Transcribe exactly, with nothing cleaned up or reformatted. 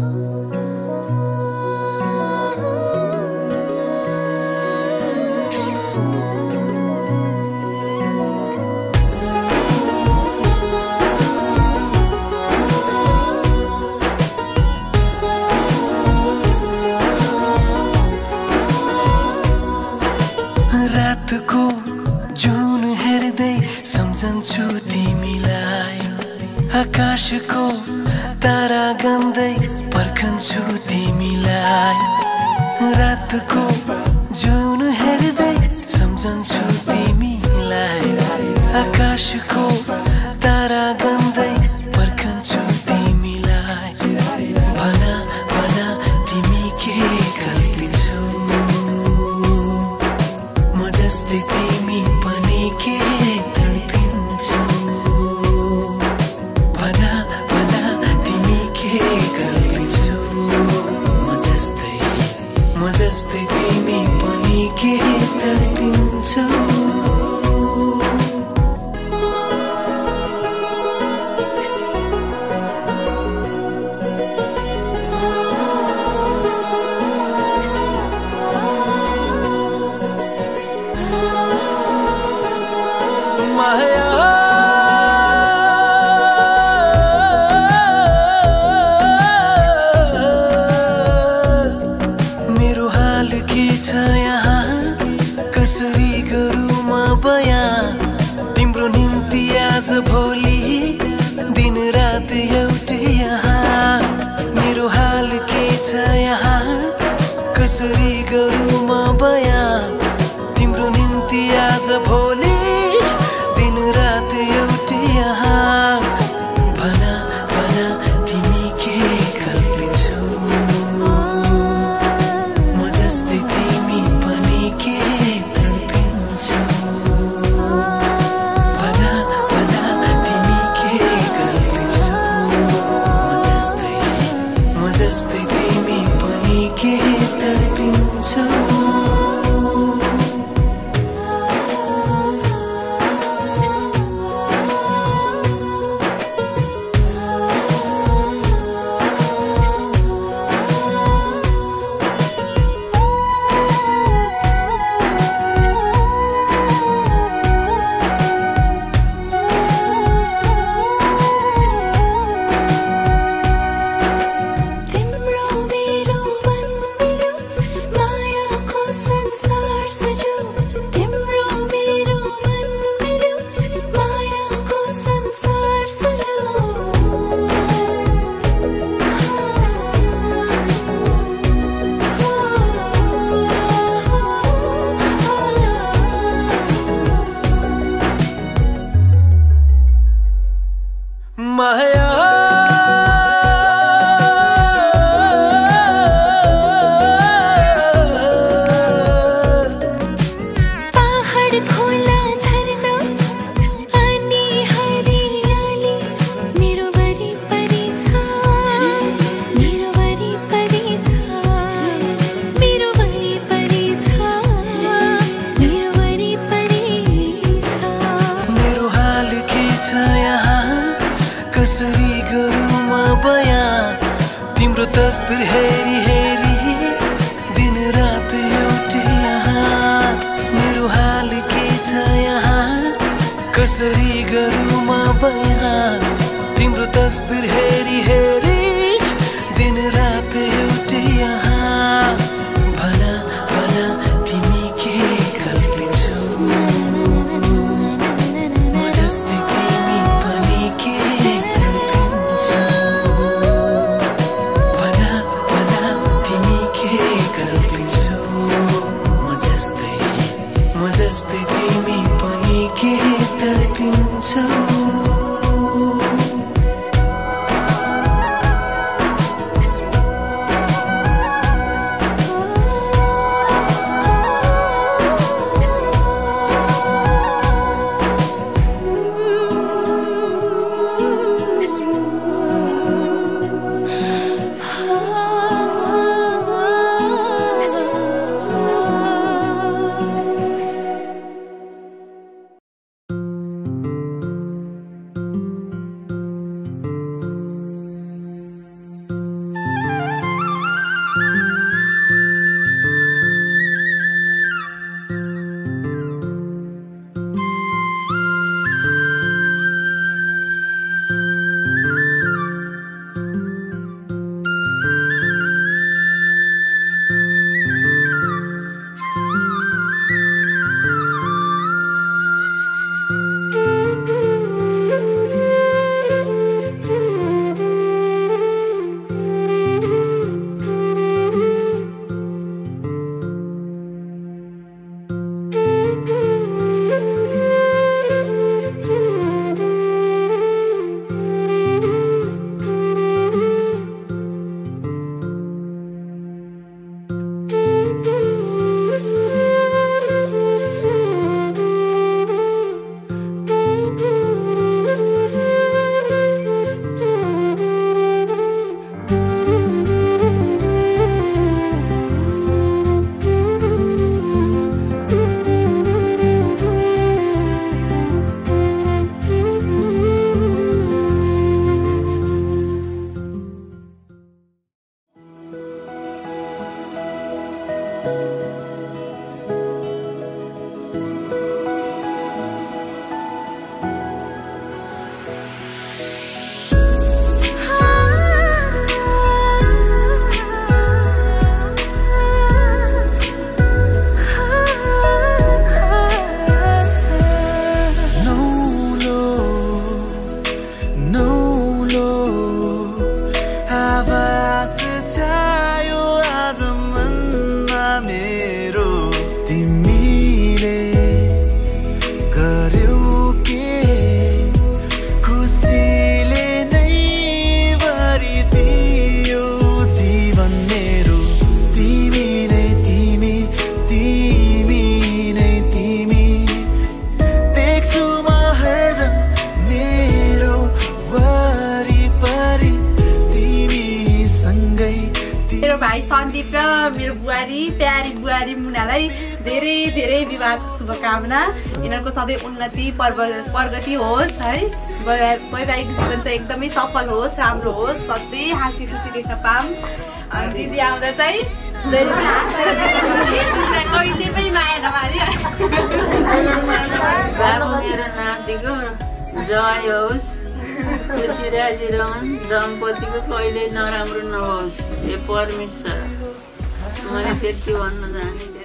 Thank you. भाई संदीप र मेरो बुहारी प्यारी बुहारी मुनालाई धेरै धेरै विवाहको शुभकामना। यिनीहरुको सधैं उन्नति प्रगति होस् है, वैवाहिक जीवन चाहिँ एकदमै सफल होस्, राम्रो होस्, सधैं हाँसी खुसी देख्न पाऊँ। अनि दिदी आउँदा चाहिँ जहिले पनि हाँसेर दिदीलाई कहिले पनि माया नमारी। बाबु मेरो नाम दिगो जय होस्, खुशी राजी रहन, दम्पति को कहिले नराम्रो नहोस्, हे परमेश्वर मैले त्यति भन्न चाहन्छु।